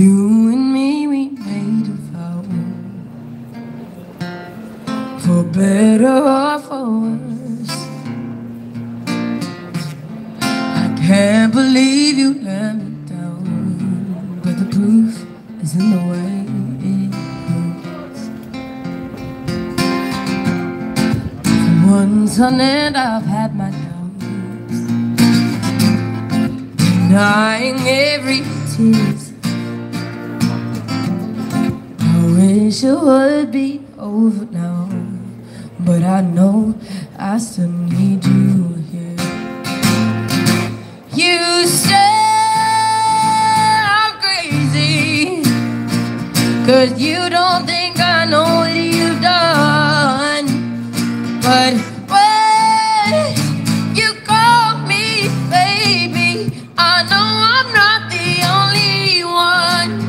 You and me, we made a vow, for better or for worse. I can't believe you let me down, but the proof is in the way it hurts. For months on end, I've had my doubts, denying every tear. Wish it would be over now, but I know I still need you here. You said I'm crazy, cause you don't think I know what you've done. But when you call me baby, I know I'm not the only one.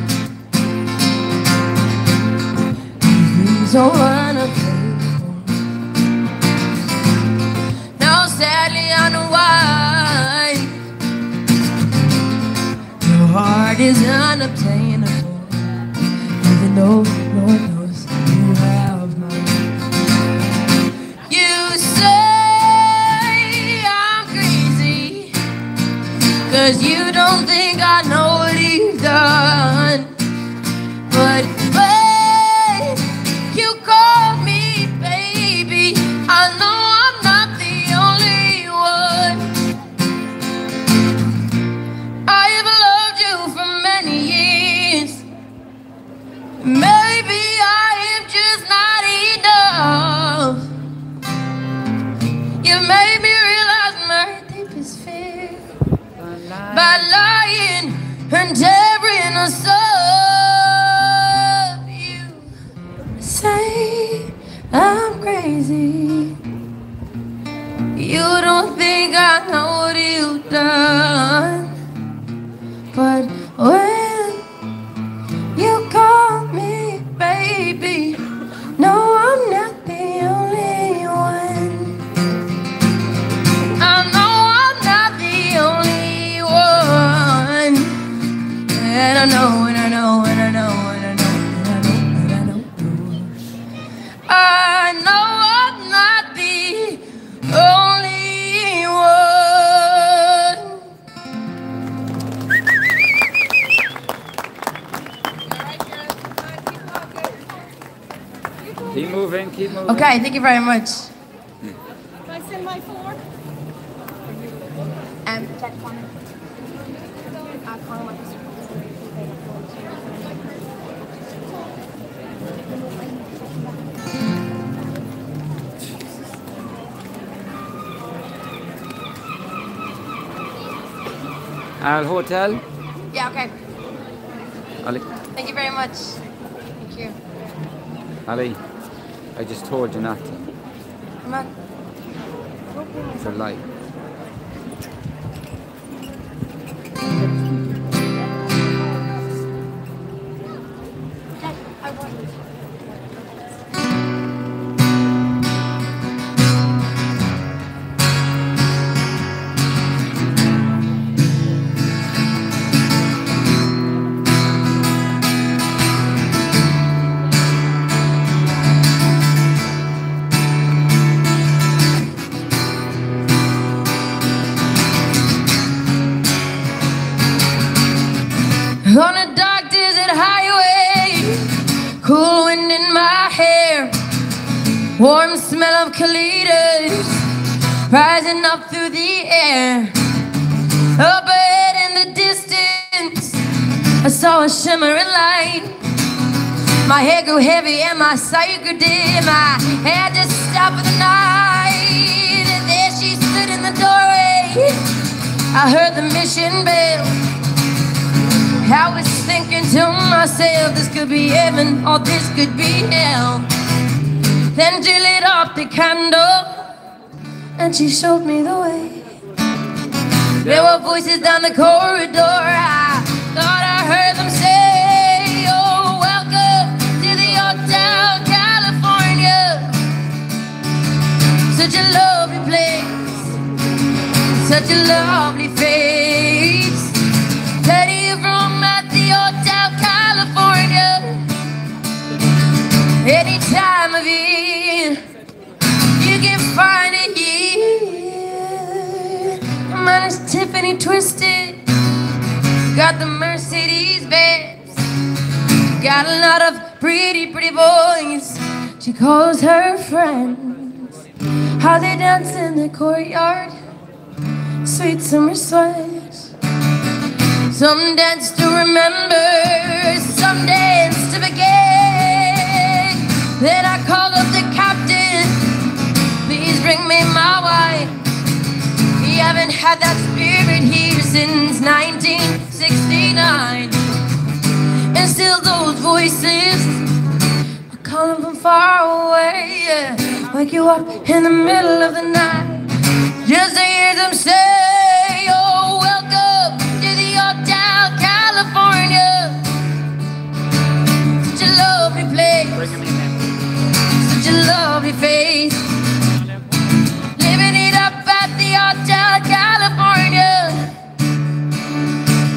So unavailable. Now sadly I know why. Your heart is unobtainable, even though no one knows you have mine. You say I'm crazy, cause you don't think I know what you've done. But I know I'm not the only one. I have loved you for many years. Maybe I am just not enough. You made me realize my deepest fear by lying and tearing us up. You say I'm crazy, you don't think I know what you've done. But when you call me baby, no, I'm not the only one. I know I'm not the only one. And I know, and I know, and I know, and I know, and I know, and I know. I know I'm not the only one. Keep moving, keep moving. Okay, thank you very much. Can I send my fork? Check one. I call my sister. Al hotel? Yeah, okay. Ali. Thank you very much. Thank you. Ali, I just told you not to. Come on. It's a lie. Warm smell of colitas rising up through the air. Up ahead in the distance, I saw a shimmering light. My head grew heavy and my sight grew dim. I had to stop for the night. And there she stood in the doorway. I heard the mission bell. I was thinking to myself, this could be heaven or this could be hell. Then she lit up the candle and she showed me the way. There were voices down the corridor. I thought I heard them say, oh, welcome to the Hotel California. Such a lovely place, such a lovely face. Teddy from at the Hotel California. got the Mercedes Benz. Got a lot of pretty, pretty boys. She calls her friends. How they dance in the courtyard. Sweet summer sweat. Some dance to remember, some dance to forget. Then I call up the captain. Please bring me my wife. We haven't had that spirit here since 1969. And still those voices calling from far away, yeah. Wake you up in the middle of the night, just to hear them say, oh, welcome to the Hotel California. Such a lovely place, such a lovely face. Living it up at the Hotel California.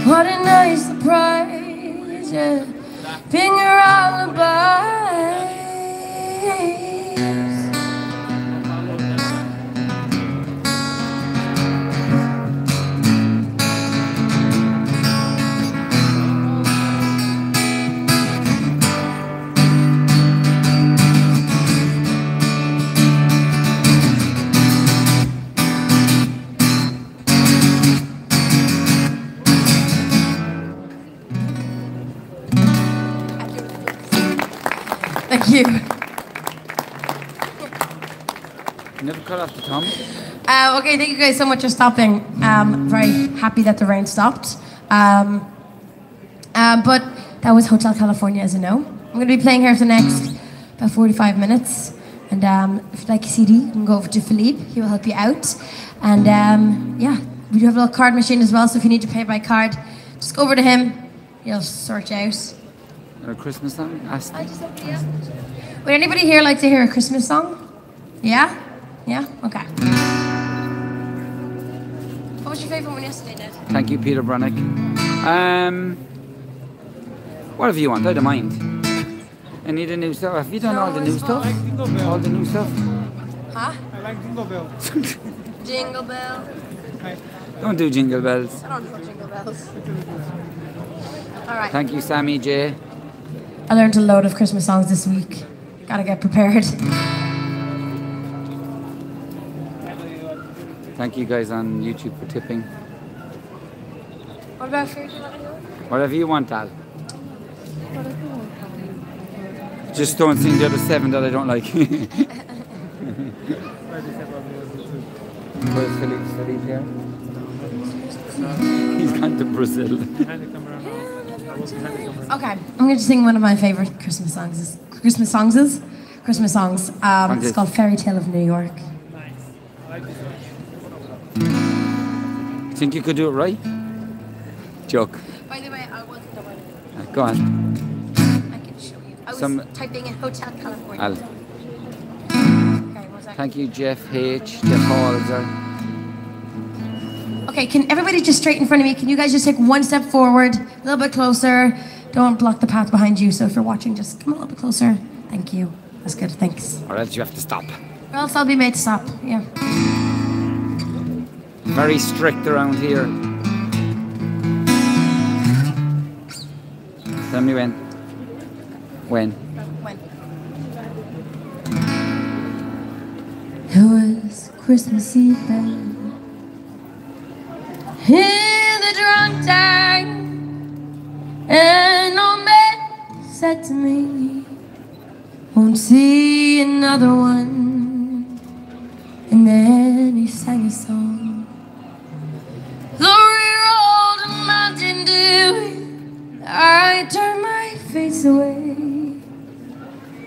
What a nice surprise, yeah. Finger on the bar. Thank you. Never cut off the tongue. Okay, thank you guys so much for stopping. Very happy that the rain stopped. But that was Hotel California, as you know. I'm going to be playing here for the next about 45 minutes. And if you'd like a CD, you can go over to Philippe. He will help you out. And yeah, we do have a little card machine as well. So if you need to pay by card, just go over to him. He'll sort you out. A Christmas song? Would anybody here like to hear a Christmas song? Yeah? Yeah? Okay. What was your favourite one yesterday, Ned? Thank you, Peter Brannick. Whatever you want, I don't mind. I need a new stuff. Have you done all the new stuff? Like Jingle Bell. All the new stuff? Huh? I like Jingle Bell. Jingle Bell. Don't do Jingle Bells. I don't do Jingle Bells. Alright. Thank you, Sammy J. I learned a load of Christmas songs this week. Gotta get prepared. Thank you guys on YouTube for tipping. What about Fairy Tale of New York? Whatever you want, Al. Just don't sing the other seven that I don't like. Where's Philippe here? He's gone to Brazil. Okay, I'm going to sing one of my favorite Christmas songs. It's called Fairy Tale of New York. Nice. I like this one. Think you could do it right? Joke. By the way, I wasn't the one. Go on. I can show you. I was typing in Hotel California. Okay, thank you, Jeff H. Jeff Holzer. Okay, can everybody just straight in front of me? Can you guys just take one step forward, a little bit closer? Don't block the path behind you. So if you're watching, just come a little bit closer. Thank you. That's good. Thanks. Or else you have to stop. Or else I'll be made to stop. Yeah. Very strict around here. Tell me when. When? When? It was Christmas Eve then. In the drunk tank, an old man said to me, won't see another one. And then he sang a song. I turned my face away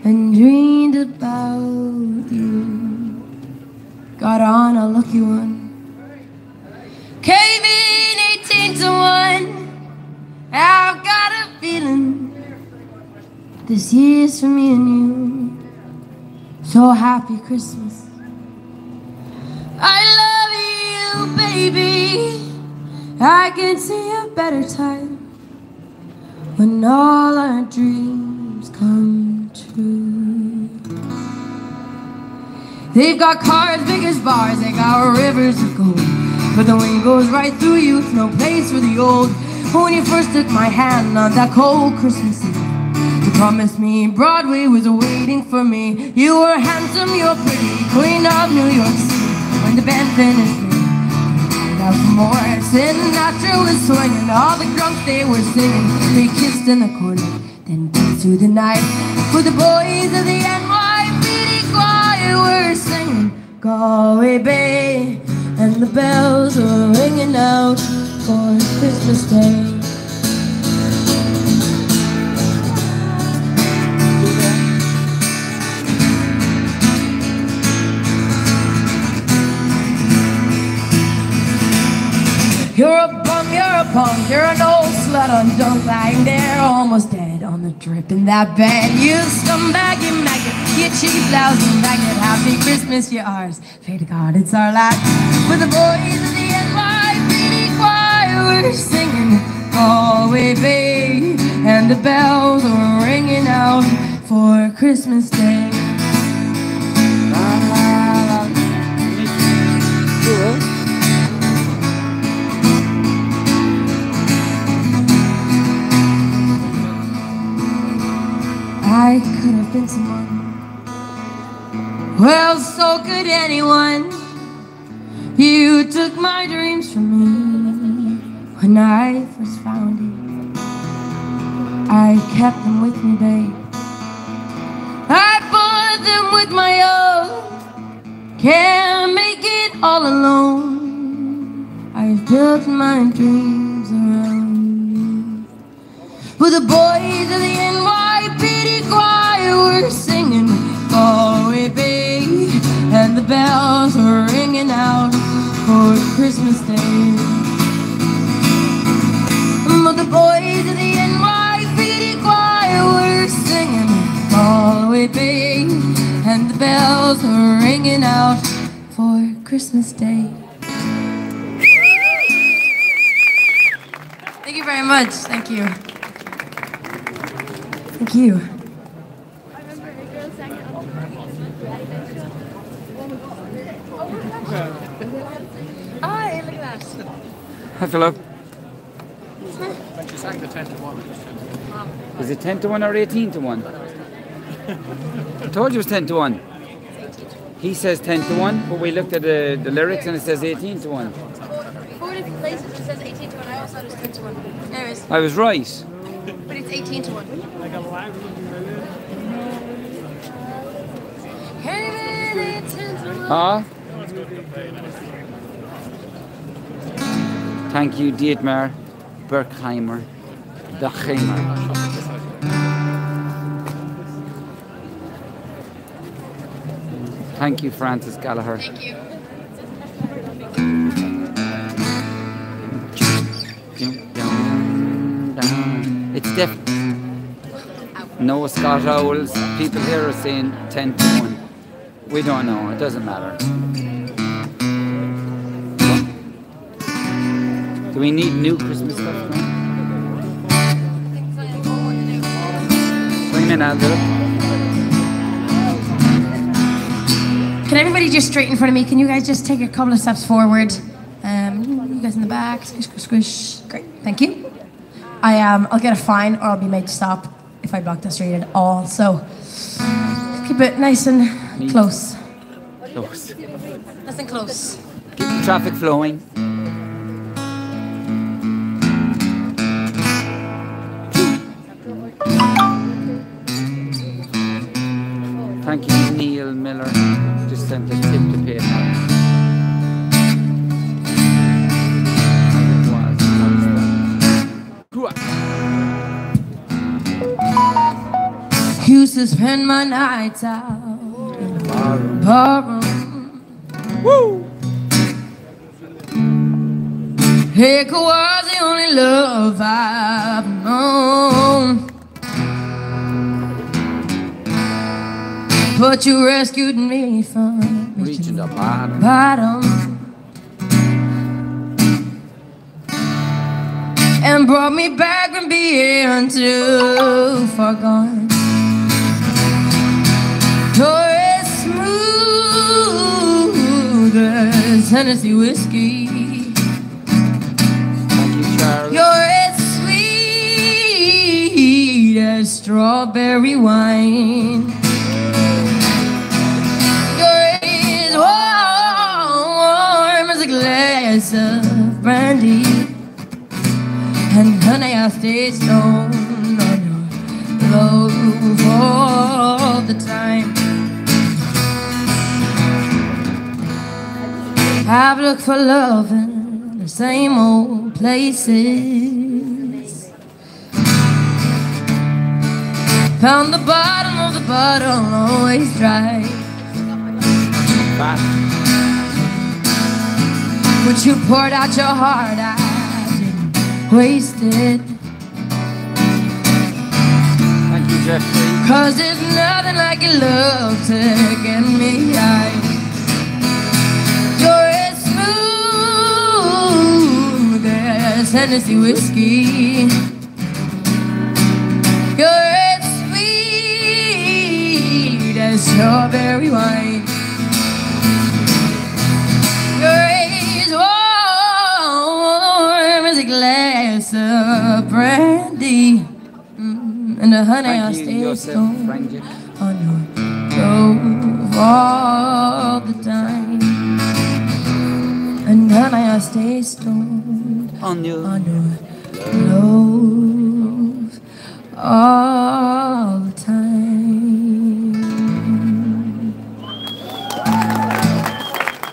and dreamed about you. Got on a lucky one. Came in 18-1. I've got a feeling this year's for me and you. So happy Christmas. I love you, baby. I can see a better time. When all our dreams come true. They've got cars big as bars, they got rivers of gold. But the wind goes right through you, no place for the old. When you first took my hand on that cold Christmas Eve, you promised me Broadway was waiting for me. You were handsome, you're pretty, queen of New York City. When the band finished playing, out for more, Sinatra was swinging, all the drunks they were singing. They kissed in the corner, then danced through the night, for the boys of the NYPD choir were singing Galway Bay, and the bells were ringing out for Christmas Day. You're a bum, you're a punk, you're an old slut on junk, lying there almost dead on the drip in that bed. You scumbag, you maggot, you cheap lousy maggot. Happy Christmas, you're ours. Pray to God it's our last. With the boys of the NYPD choir were singing Galway Bay, and the bells were ringing out for Christmas Day. I could have been someone, well, so could anyone. You took my dreams from me when I first found you. I kept them with me, babe. I bought them with my own. Can't make it all alone. I've built my dreams around you. With the boys of the NYPD choir were singing Galway Bay, and the bells were ringing out for Christmas Day. But the boys of the NYPD choir were singing Galway Bay, and the bells were ringing out for Christmas Day. Thank you very much. Thank you. Thank you. I remember a girl sang it on the Hi, look at that. Hi, Philip. When she sang the 10-to-1. Was it 10-to-1 or 18-to-1? I told you it was 10-to-1. He says 10-to-1, but we looked at the lyrics and it says 18-to-1. Four different places it says 18-to-1. I also thought it was 10-to-1. Anyways. I was right. But it's 18-to-1. Ah. Thank you, Dietmar Berkheimer. Thank you, Francis Gallagher. Thank you. It's different. No Scott Owls. People here are saying 10-to-1. We don't know. It doesn't matter. Do we need new Christmas stuff now? Bring it out, Can everybody just straight in front of me? Can you guys just take a couple of steps forward? You guys in the back. Squish, squish, squish. Great. Thank you. I'll get a fine or I'll be made to stop if I block the street at all. So keep it nice and close. Close. Nice and close. Keep the traffic flowing. Thank you, Neil Miller. Just sent a tip to PayPal. Used to spend my nights out in the barroom. Woo! Liquor was the only love I've known, but you rescued me from reaching the bottom and brought me back from being too far gone. You're as smooth as Tennessee whiskey. Thank you, Charlie. You're as cherry wine. You're as warm as a glass of brandy, and honey, I stay stoned on your love all the time. I've looked for love in the same old places. Found the bottom of the bottle, always dry. But you poured out your heart, I didn't waste it. Thank you, Jeffrey. 'Cause there's nothing like your love taking me high. Tennessee whiskey, you're as sweet as strawberry wine. You're as warm as a glass of brandy, and the honey I stay stoned on your stove all the time, and honey I stay stoned on your love all the time.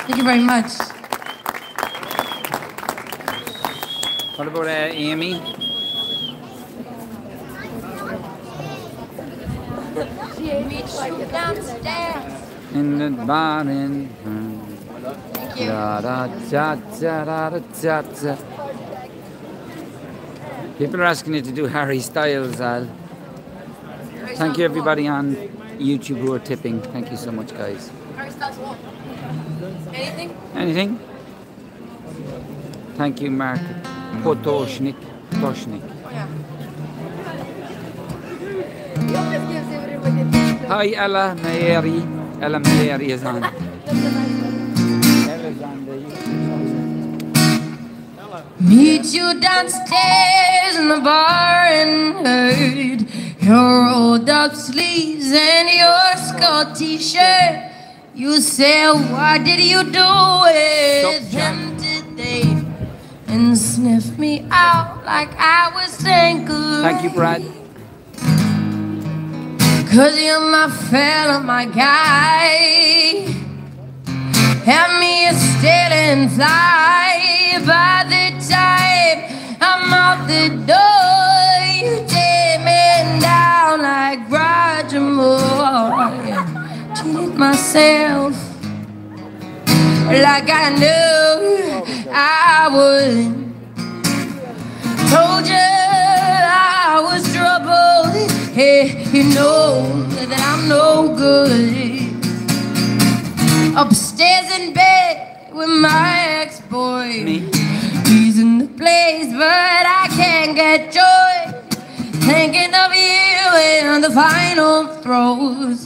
Thank you very much. What about Amy? In the bar in thank you. Da, da, da, da, da, da, da. People are asking you to do Harry Styles, Al. Thank you everybody on YouTube who are tipping. Thank you so much, guys. Harry Styles won. Anything? Anything? Thank you, Mark Potoshnik. Potoshnik. Yeah. Hi, Ella Mayeri. Ella Mayeri is on. Ella's on the YouTube. Meet you downstairs in the bar and heard your rolled up sleeves and your skull t-shirt. You say, why did you do it? Tempted they and sniffed me out like I was tangerine. Thank you, Brad. 'Cause you're my fella, my guy. Had me a stealing fly. By the time I'm out the door, you take me down like Roger Moore. Treat myself like I knew I would. Told you I was troubled. Hey, you know that I'm no good. Upstairs in bed with my ex-boy. He's in the place, but I can't get joy. Thinking of you in the final throes.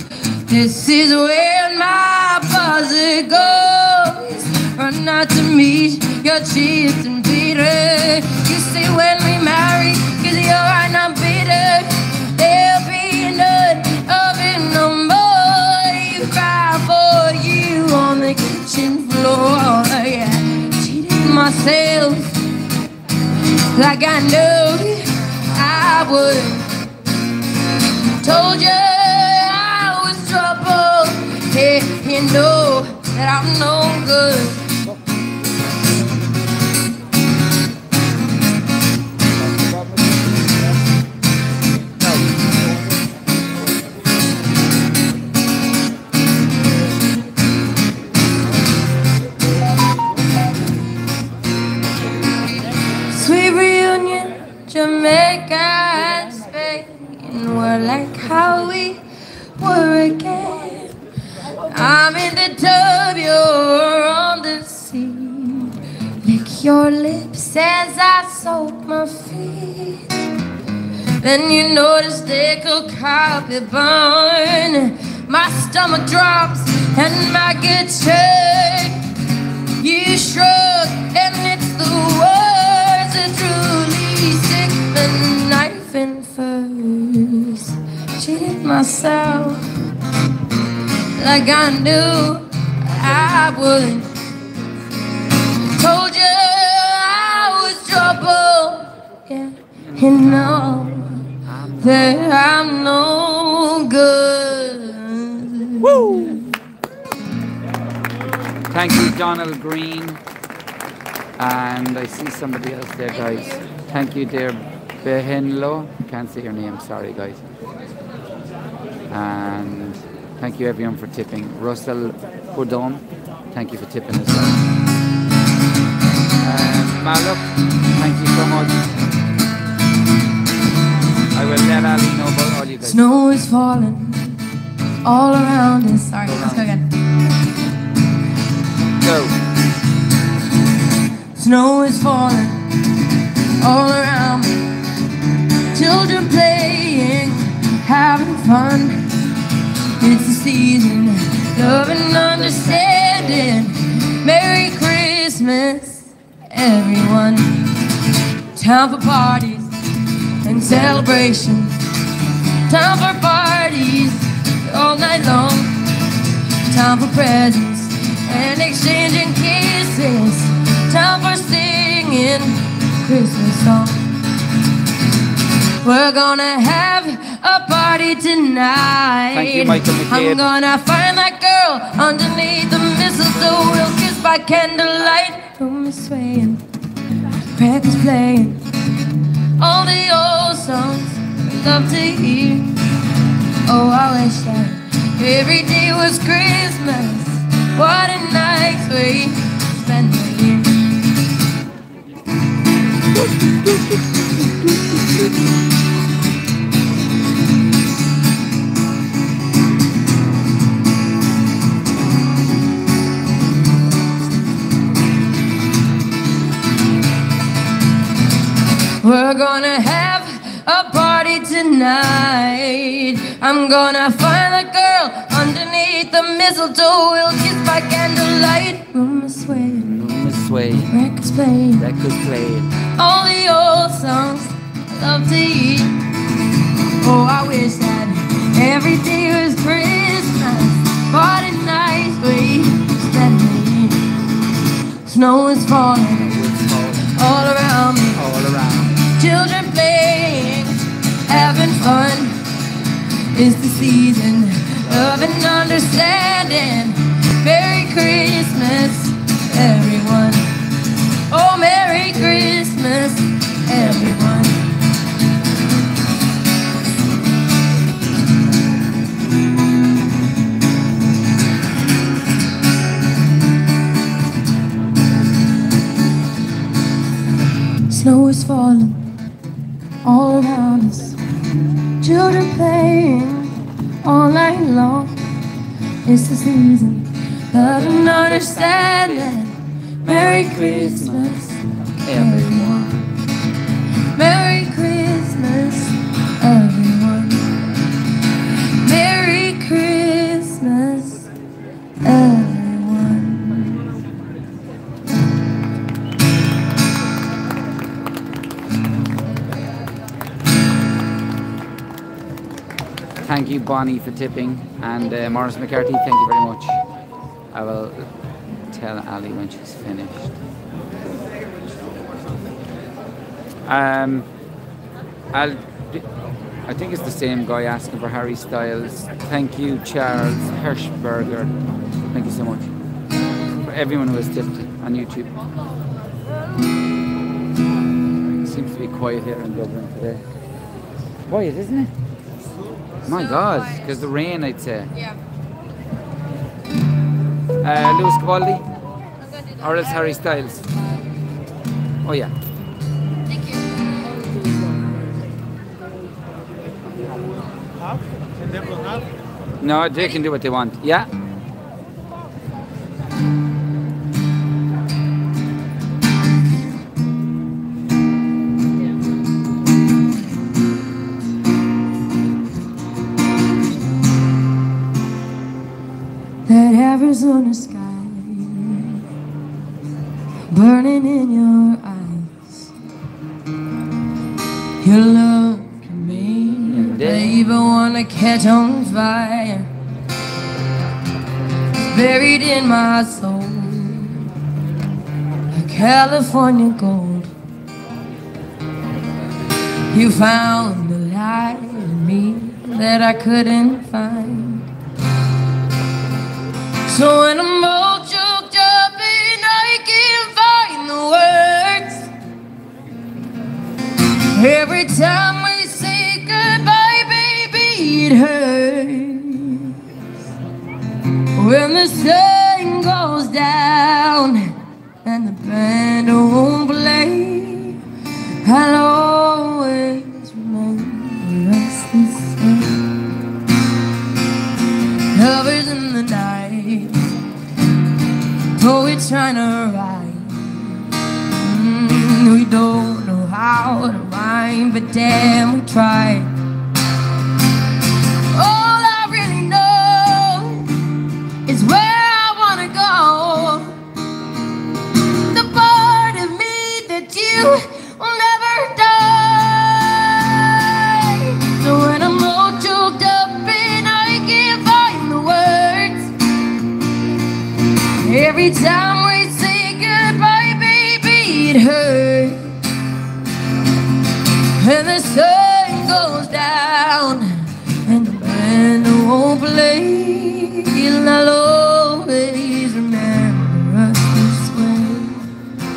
This is where my buzzer goes. Run out to meet your chips and Peter. You say when we marry, 'cause you're right now bitter. There'll be none of it no more. You cry for you on the kitchen floor, yeah. Cheated myself like I knew I would. Told you I was trouble. Yeah, you know that I'm no good. Jamaica and Spain were like how we were again. I'm in the tub, you're on the sea. Lick your lips as I soak my feet. Then you notice they could copy burn. My stomach drops and my good shake. You shrug and it's the words that truly. The knife in first. She myself like I knew I wouldn't. Told you I was trouble, yeah, and now that I'm no good. Woo! Thank you, Donald Green. And I see somebody else there, guys. Thank you, dear Behenlo. Can't say your name, sorry, guys. And thank you, everyone, for tipping. Russell Houdon, thank you for tipping as well. Maluk, thank you so much. I will let Ali know about all you guys. Snow is falling all around us. Sorry, let's go again. Go. Snow is falling all around me. Children playing, having fun. It's the season, love and understanding. Merry Christmas, everyone. Time for parties and celebrations. Time for parties all night long. Time for presents and exchanging kisses. Time for singing Christmas songs. We're gonna have a party tonight. Thank you, Michael McCabe. I'm gonna find that girl underneath the mistletoe. We'll kiss by candlelight. Room is swaying, crack is playing, all the old songs we love to hear. Oh, I wish that every day was Christmas. What a nice way to spend the year. We're gonna have a party tonight. I'm gonna find a girl underneath the mistletoe. We'll kiss by candlelight. Room is swaying, records playing, records playing, all the old songs I love to eat. Oh, I wish that every day was Christmas. What a nice way to spend the year. Snow is falling all around me. All around. Children playing, having fun. It's the season, love and understanding. Merry Christmas, everyone. Oh, Merry Christmas, everyone. Snow is falling all around us. Children playing all night long. It's the season, love and understanding. Merry Christmas, everyone. Merry Christmas, everyone. Merry Christmas, everyone. Thank you, Bonnie, for tipping, and Morris McCarthy, thank you very much. I will tell Ali when she's finished. I think it's the same guy asking for Harry Styles. Thank you, Charles Hirschberger. Thank you so much for everyone who has tipped on YouTube. It seems to be quiet here in Dublin today. Quiet, isn't it? My God, because the rain, I'd say. Yeah. Lewis Capaldi, or else Harry Styles. Oh yeah. Thank you. No, they can do what they want. Yeah. Arizona sky burning in your eyes. You look at me. They even wanna catch on fire. It's buried in my soul, a California gold. You found the light in me that I couldn't find. So when I'm all choked up and I can't find the words, every time we say goodbye, baby, it hurts. When the sun goes down and the band won't play, I'll always remember us the same. Lovers in the night, poets trying to rhyme. We don't know how to rhyme, but damn, we try. All I really know is where I wanna go. The part of me that you will never die. So when I'm all choked up and I can't find the words, every time we say goodbye, baby, it hurts. And the sun goes down and the band won't play, and I'll always remember us this way.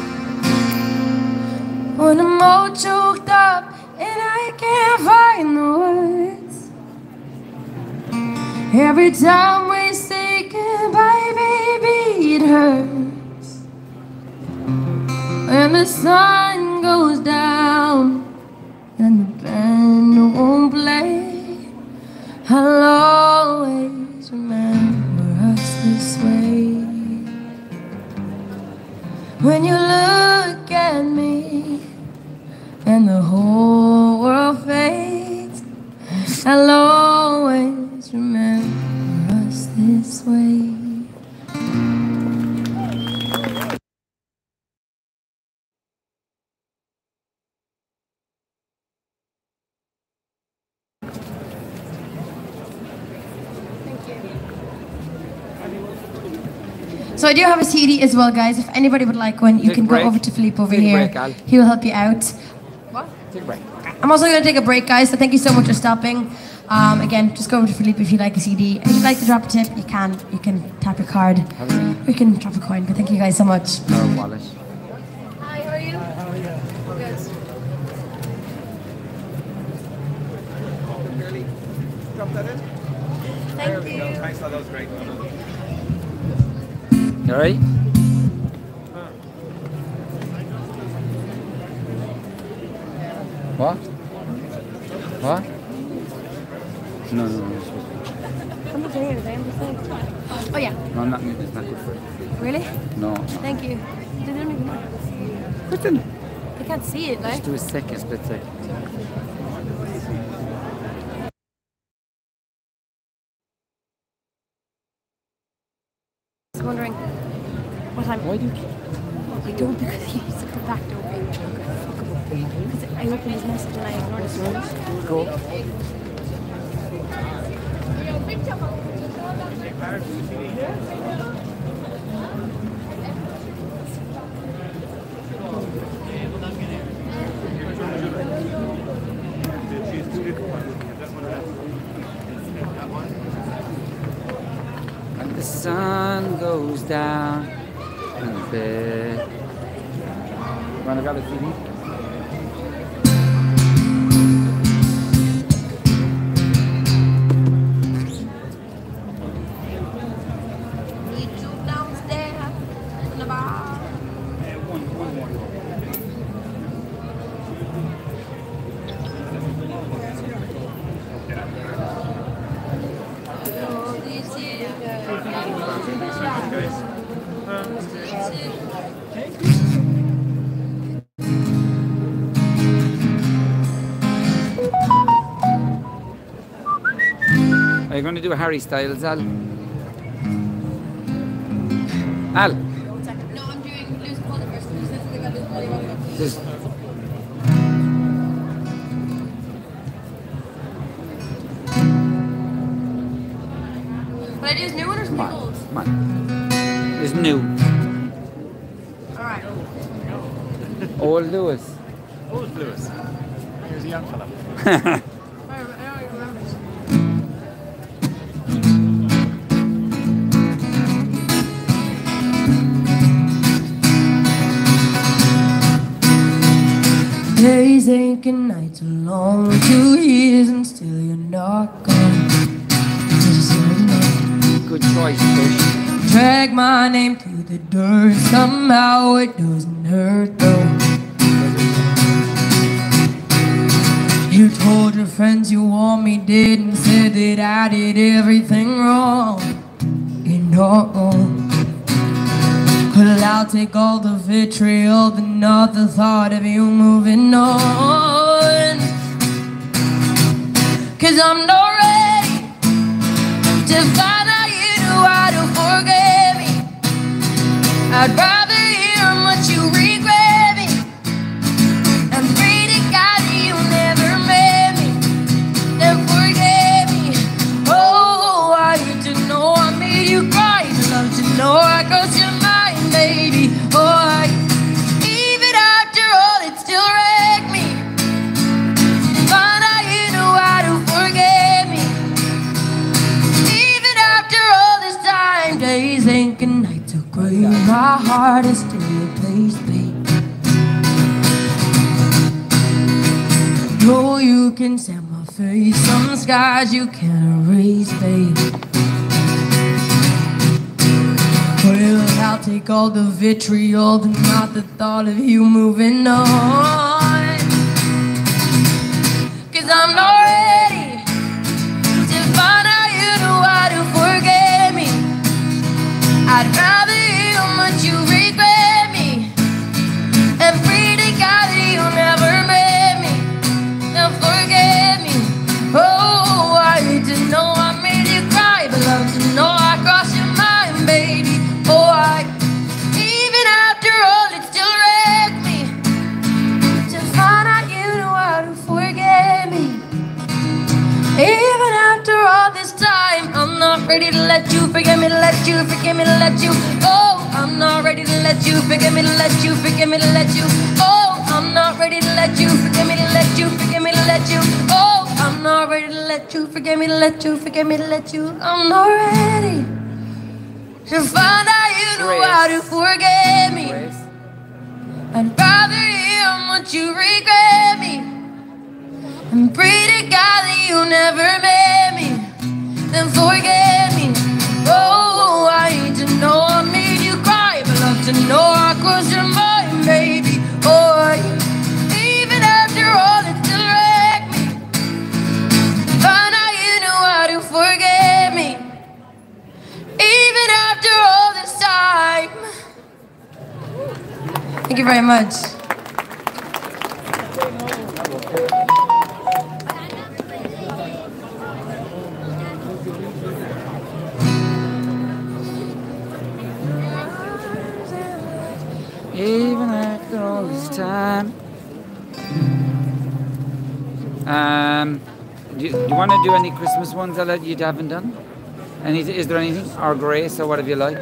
When I'm all choked up and I can't find the words, every time we say goodbye, baby, it hurts. When the sun goes down and the band won't play, I'll always remember us this way. When you look at me and the whole world fades, I'll always remember us this way. So I do have a CD as well, guys. If anybody would like one, you can go over to Philippe over here. He will help you out. What? Take a break. I'm also going to take a break, guys. So thank you so much for stopping. Again, just go over to Philippe if you like a CD. If you'd like to drop a tip, you can. You can tap your card. Or you can drop a coin. But thank you guys so much. Our wallet. Hi, how are you? How are you? Good. Drop that in. Thank you. Thanks, that was great. You ready? What? What? No, no, no. I'm not doing anything, I'm just saying. Oh, yeah. No, I'm not, it's not good for you. Really? No. Thank you. They don't even know. Put them. They can't see it, like. Just do a second, split second. Wondering what I'm... Why do you keep... I don't, because he used to come back to open. Because I open his message and I ignore his words. Cool. The sun goes down and the bed. You wanna grab a CD? We two downstairs in the bar. Are you going to do a Harry Styles, Al? Al? No, I'm doing Lewis Capaldi first. There's nothing about Lewis Capaldi. What I do is new one or something old? Mine. It's new. All right. Old Lewis. Old Lewis. Here's a young fella. I don't even remember this. Days ache and nights are long, 2 years and still you're not gone. Good choice, Bush. Drag my name through the dirt, somehow it doesn't hurt though. You told your friends you want me dead and said that I did everything wrong. You're not wrong. Well, I'll take all the vitriol, but not the thought of you moving on. 'Cause I'm not ready to find out you knew how to forgive me. I'd rather hear how much you regret me and pray to God that you never met me and forgive me. Oh, I need to know I made you cry. I'd love to know I caused you. Baby, boy, even after all, it still wrecked me. Find out you know how to forgive me. Even after all this time, days ache and nights are gray. My heart is still a place, babe. No, you can sand my face. Some skies you can't erase, babe. Well, I'll take all the vitriol, but not the thought of you moving on. 'Cause I'm not ready to find out you know how to forgive me. I'd rather hear how much you regret me and pray to God that you never met me and forgive me. Oh, I need to know I made you cry, but love to know I crossed your mind, baby. Boy, even after all, it still wrecked me to find out you knew how to forgive me. Even after all this time, I'm not ready to let you forgive me, to let you forgive me, to let you. Oh, I'm not ready to let you forgive me, to let you forgive me, to let you. Oh, I'm not ready to let you forgive me, to let you forgive me, to let you. Oh, I'm not ready to let you forgive me, to let you forgive me, to let you. I'm not ready to find out you know how to forgive me. I'd rather hear how much you regret me and pray to God that you never met me then forgive me. Oh, I need to know I made you cry, but love to know I crossed your mind, baby. Oh, even after all, it still wrecked me. Find out you know how to forgive me. Even after all this time. Thank you very much. Even after all this time. Do you want to do any Christmas ones that you haven't done? And is there anything? Or Grace, or whatever you like?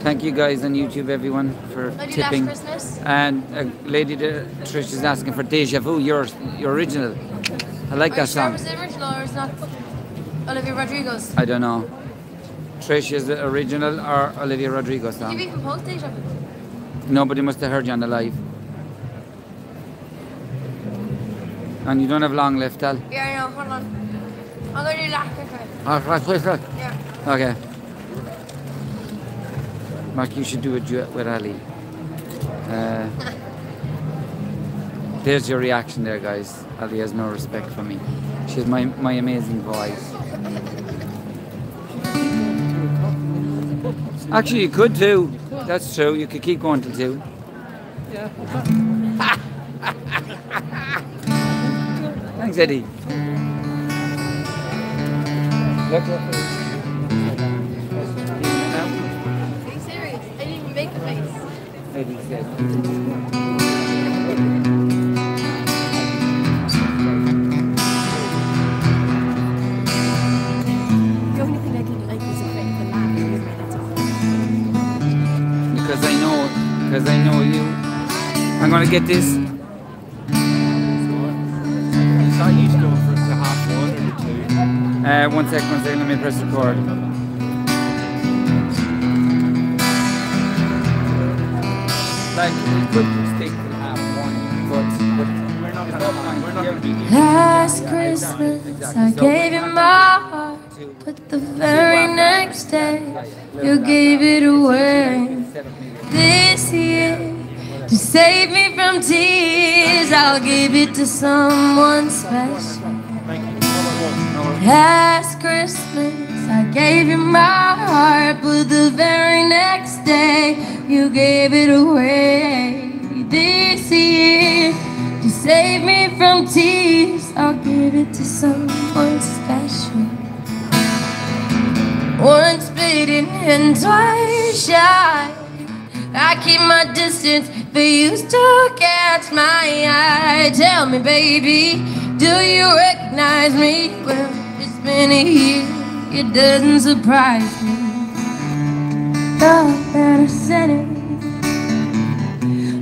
Thank you guys on YouTube, everyone, for tipping. Last Christmas? And Lady Trish is asking for Deja Vu, your original. I like that song. Was it original or is not Olivia Rodrigo's? I don't know. Trish, is the original or Olivia Rodrigo's song? Did you even post Deja Vu? Nobody must have heard you on the live. And you don't have long left, Al. Yeah, I know. Hold on. I'm going to do that quickly. Yeah. Okay. Mark, you should do a duet with Ali. There's your reaction there, guys. Ali has no respect for me. She has my amazing voice. Actually, you could too. That's true. You could keep going till 2. Yeah. Thanks, Eddie. Are you serious? I didn't even make the face. Eddie said. want to get this. I used to go for the half one or the two. One sec, let me press record. Like, we could just take the half one, but we're not going to be here. Last Christmas, I gave you my heart, but the very next day, you gave it away. This year, to save me from tears, I'll give it to someone special. Last Christmas, I gave you my heart, but the very next day, you gave it away. This year, to save me from tears, I'll give it to someone special. Once bitten and twice shy, I keep my distance, but you still catch my eye. Tell me, baby, do you recognize me? Well, it's been a year, it doesn't surprise me. Thought that I said it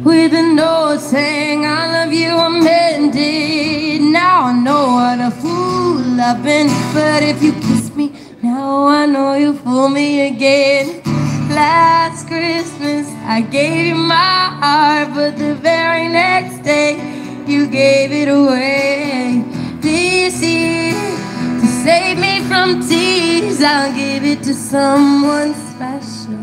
with a note saying I love you, I meant it. Now I know what a fool I've been, but if you kiss me, now I know you fool me again. Last Christmas, I gave you my heart, but the very next day, you gave it away. This year, to save me from tears, I'll give it to someone special.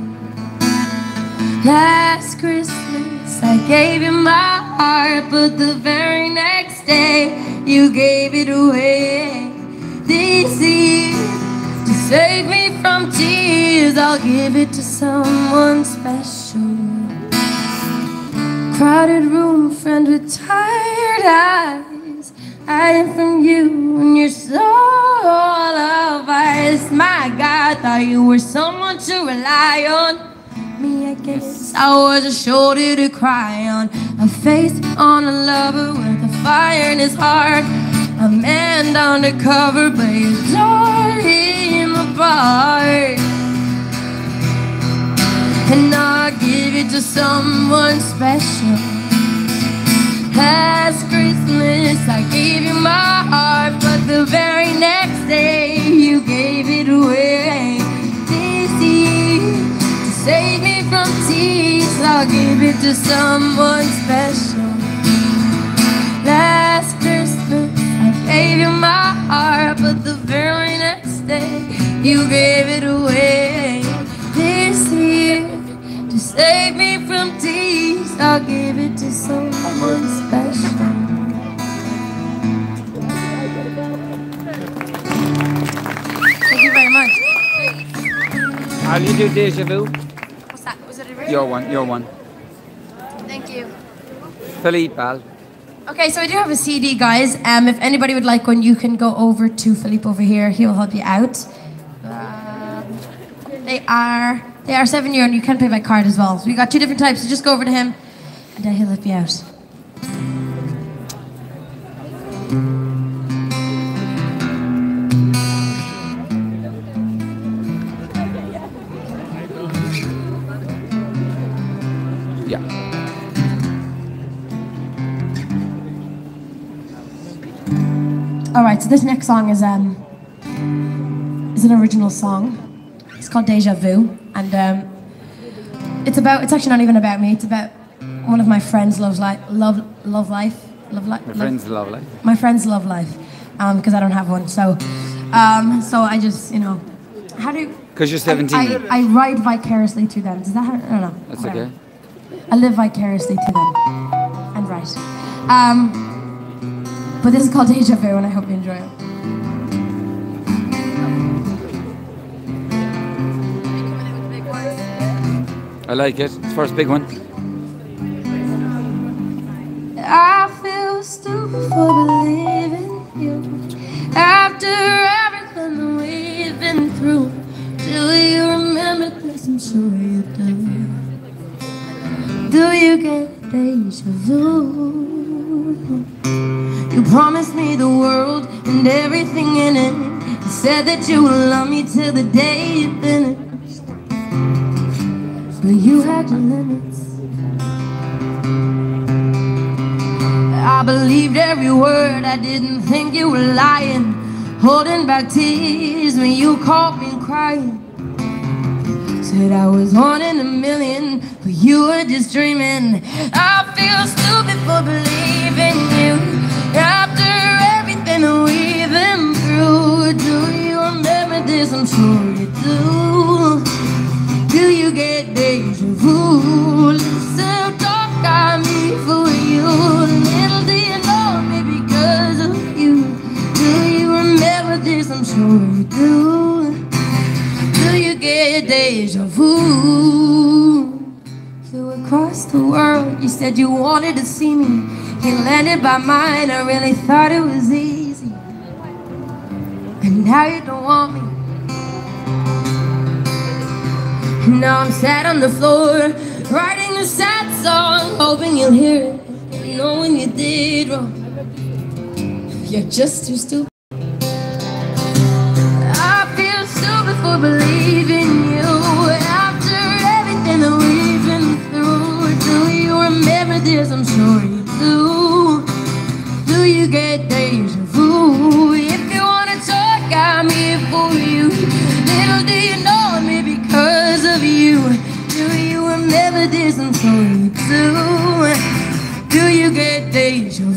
Last Christmas, I gave you my heart, but the very next day, you gave it away. This year, to save me from tears, I'll give it to someone special. Crowded room, friend with tired eyes, hiding from you and your soul of ice. My God, thought you were someone to rely on. Me, I guess I was a shoulder to cry on, a face on a lover with a fire in his heart, a man undercover, but you tore him apart. And I'll give it to someone special. Last Christmas, I gave you my heart, but the very next day, you gave it away. This year, to save me from tears, I'll give it to someone special. Last Christmas, gave you my heart, but the very next day, you gave it away. This year, to save me from tears, I'll give it to someone special. Thank you very much. How do you do deja vu? What's that? Was it a room? Your one. Thank you. Philippe, pal. Okay, so I do have a CD, guys. If anybody would like one, you can go over to Philippe over here. He'll help you out. They are €7, and you can pay by card as well. So we got two different types. So just go over to him, and then he'll help you out. Alright, so this next song is an original song. It's called Deja Vu, and it's actually not even about me, it's about one of my friends' love life. Because I don't have one, so I just, you know, how do you... Because you're 17. I write vicariously to them. Does that hurt? No, no. That's whatever. Okay. I live vicariously to them and write. But this is called Deja Vu, and I hope you enjoy it. I like it. It's the first big one. I feel stupid for believing you after everything we've been through. Do you remember this? I'm sure you do. Do you get deja vu? You promised me the world and everything in it. You said that you would love me till the day you finished. But you had your limits. I believed every word, I didn't think you were lying. Holding back tears when you called me crying. Said I was one in a million, but you were just dreaming. I feel stupid for believing you after everything that we've been through. Do you remember this? I'm sure you do. Do you get deja vu? Listen, don't got me for you. Little do you know me because of you. Do you remember this? I'm sure you do. Do you get deja vu? Flew across the world, you said you wanted to see me. You landed by mine, I really thought it was easy. And now you don't want me. Now I'm sat on the floor, writing a sad song, hoping you'll hear it, and knowing you did wrong. You're just too stupid. I feel stupid for believing you after everything that we've been through. Do you remember this? I'm sure you do. Do you get deja vu? If you wanna talk, I'm here for you. Little do you know me because of you. Do you remember this? I'm sure you do. Do you get deja vu?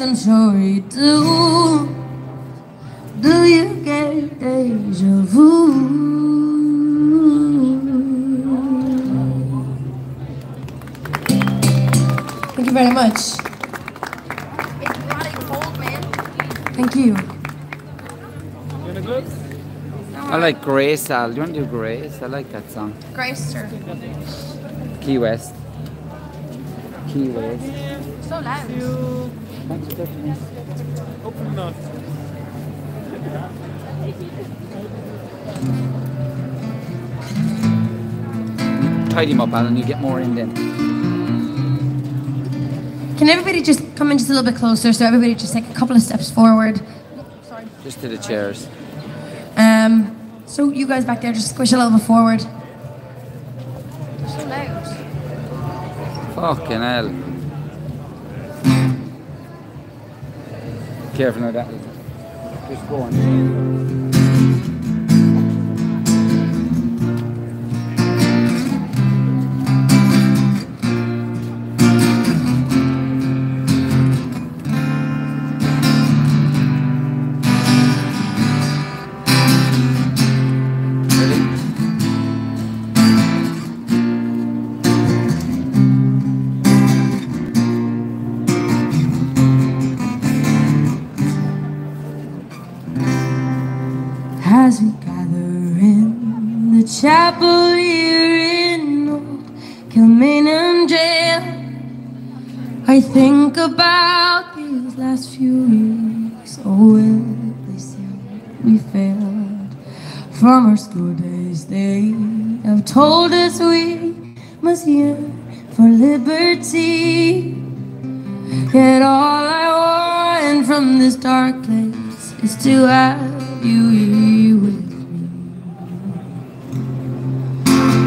I'm sure you do. Do you get deja vu? Thank you very much. It's bloody cold, man. Thank you. I like Grace. Al, you want to do Grace? I like that song. Grace, sir. Key West. Key West. So loud. Hopefully not. Tidy him up, Alan, you get more in then. Can everybody just come in just a little bit closer, so everybody just take a couple of steps forward? Sorry. Just to the chairs. So you guys back there, just squish a little bit forward. So loud. Fucking hell. Careful now, that is just going. As we gather in the chapel here in old Kilmainham jail, I think about these last few weeks. Oh, will they say we failed? From our school days they have told us we must yearn for liberty. Yet all I want from this dark place is to have you here.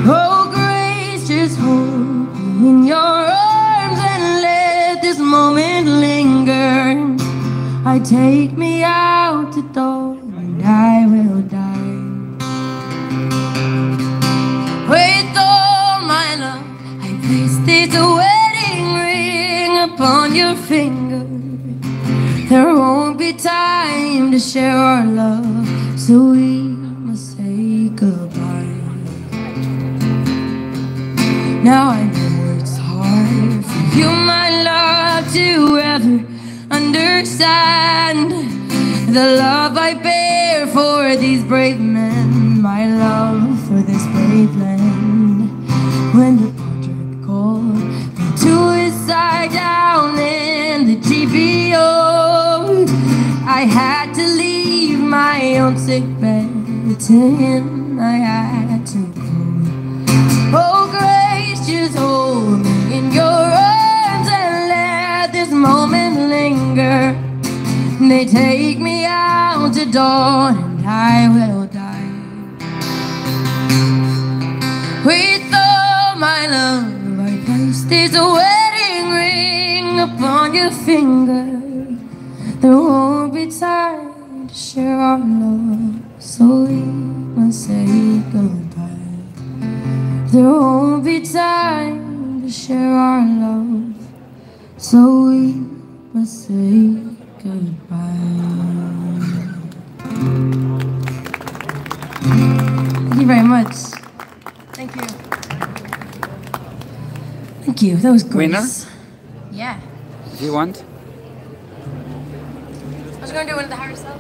Oh, grace, just hold me in your arms and let this moment linger. I take me out the door and I will die. Wait, oh my love, I place this wedding ring upon your finger. There won't be time to share our love, so we must say goodbye. Now I know it's hard for you, my love, to ever understand the love I bear for these brave men, my love for this brave land. when the portrait called me to his side down in the GPO. I had to leave my own sick bed to him. I had to go. Oh grace, just hold me in your arms and let this moment linger. They take me out to dawn and I will die. With all my love, I placed this wedding ring upon your finger. There won't be time to share our love, so we must say goodbye. There won't be time to share our love, so we must say goodbye. Thank you very much. Thank you. Thank you. That was great. Winner? Yeah. Do you want? I was going to do one of the Harry Styles.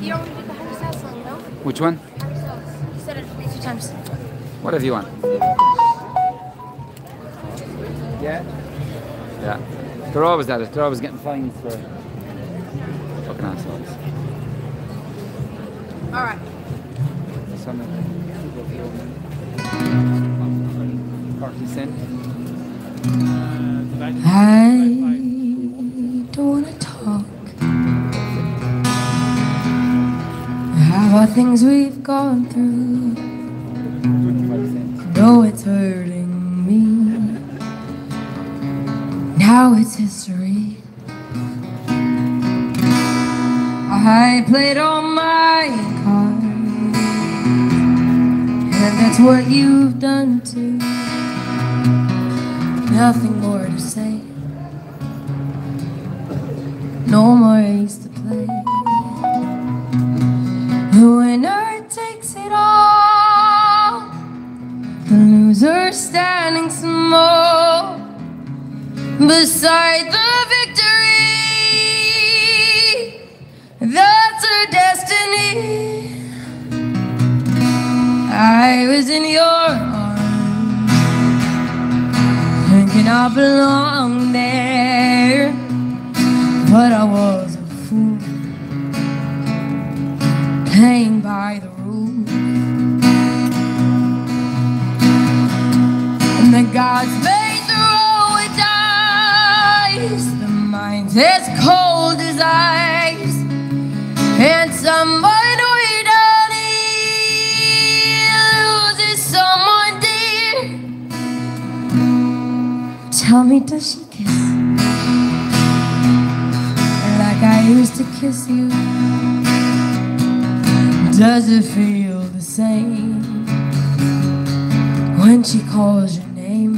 You don't want to do the Harry Styles song, no? Which one? Harry Styles. You said it 2 times. Whatever you want. Yeah? Yeah. They're always at it. They're always getting fines for fucking assholes. All right. I don't want to talk about things we've gone through. I know it's hurting me. Now it's history. I played all my cards, and that's what you've done too. Nothing more to say, no more ace to play. The winner takes it all, the loser standing small beside the victory. That's her destiny. I was in your arms, thinking I belonged there, but I was a fool, playing by the rules. And the gods made the roll with dice, the mind's as cold as ice, and someone tell me, does she kiss like I used to kiss you? Does it feel the same when she calls your name?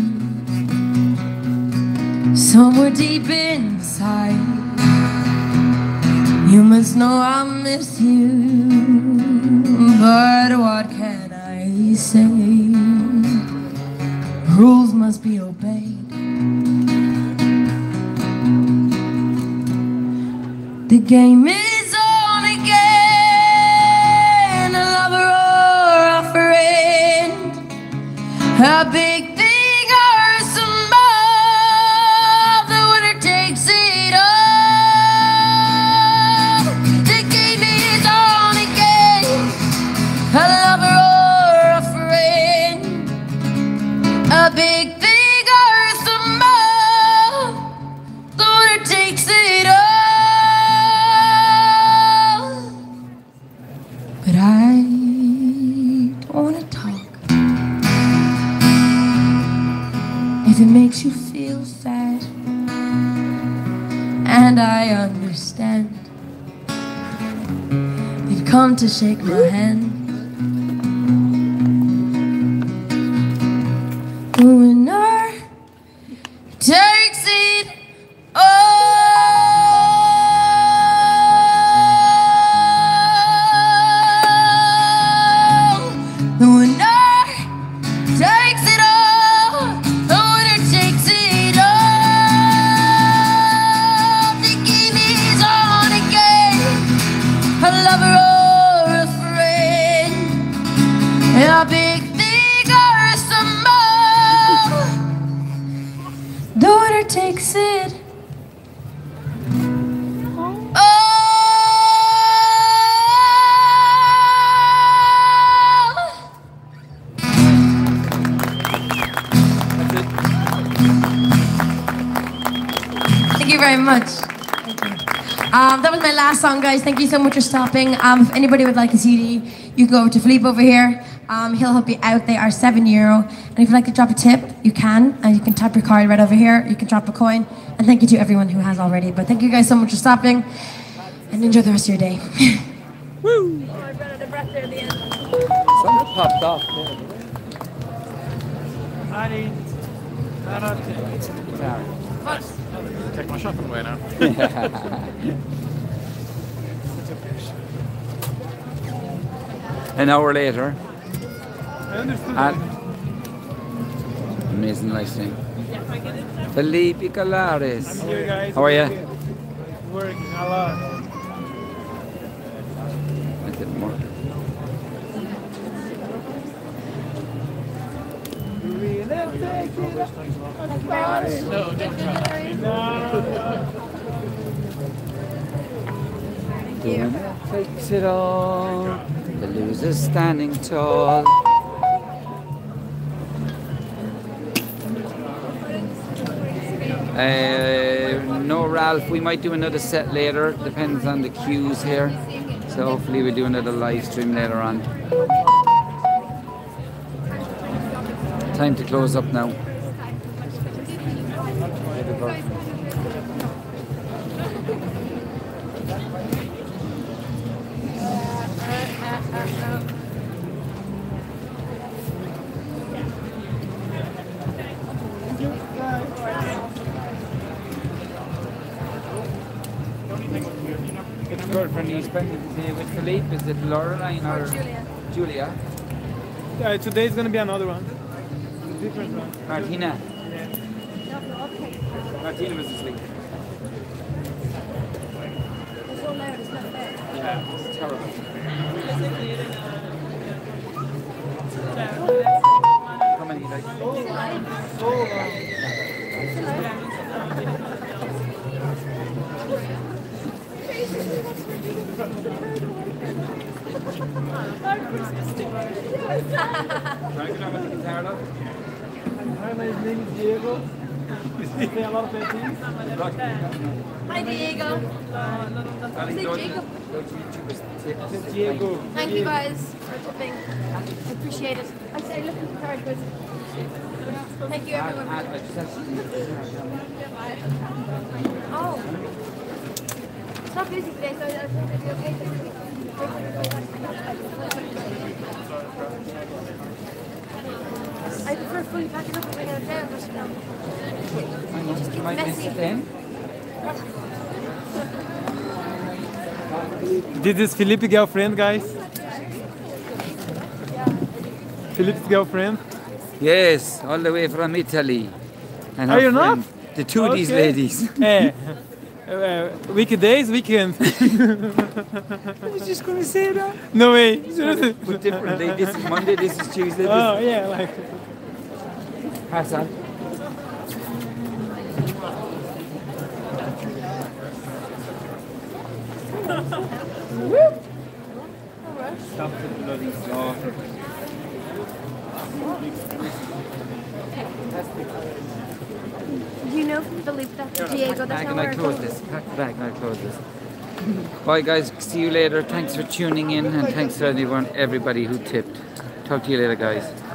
Somewhere deep inside, you must know I miss you. But what can I say? Rules must be obeyed. The game is on again, a lover or a friend, a big thing or a small, the winner takes it all. The game is on again, a lover or a friend, a big thing. If it makes you feel sad, and I understand, you've come to shake my hand. The winner takes it all. The winner takes it all. A lover or a very much. Thank you. That was my last song, guys. Thank you so much for stopping. If anybody would like a CD, you can go over to Philippe over here. He'll help you out. They are €7. And if you'd like to drop a tip, you can. And you can tap your card right over here. You can drop a coin. And thank you to everyone who has already. But thank you guys so much for stopping. And enjoy the rest of your day. Woo! Oh, I ran out of breath there at the end. Something popped off there. I need... I don't think it's guitar. Take my shopping away now. An hour later. Amazing listening. Felipe Colares. How are you? Working a lot. I didn't work. No, don't try. No. Don't fix it all. The loser's standing tall. No, Ralph, we might do another set later. Depends on the cues here. So hopefully we'll do another live stream later on. Time to close up now. With Philippe, is it Laureline or Julia? Julia. Today's going to be another one. A different one. Martina. Yeah. Martina was asleep. It's all loud, it's not bad. Yeah, it's terrible. How many do you like? My name is Diego. You say a lot of bad things? Hi Diego. Say Jacob. Say Diego. Thank you guys for tipping. I appreciate it. I say look at the card because... Thank you everyone. Oh. It's not busy today, so I thought it'd be okay to do it. I prefer fully packing up and bringing it down, but no. You just keep messy. This is Felipe's girlfriend, guys. Felipe's girlfriend? Yes, all the way from Italy. And are you friend, not? The two of these ladies. Hey. Weekdays, weekend. I was just going to say that. No way. We're different. This is Monday, this is Tuesday. This oh, yeah, like. Pass on. Stop the bloody slaughter. Do you know from Philippe that Diego that's not where it's going? Pack the bag, I close this. Bye guys, see you later. Thanks for tuning in and thanks to everybody who tipped. Talk to you later guys.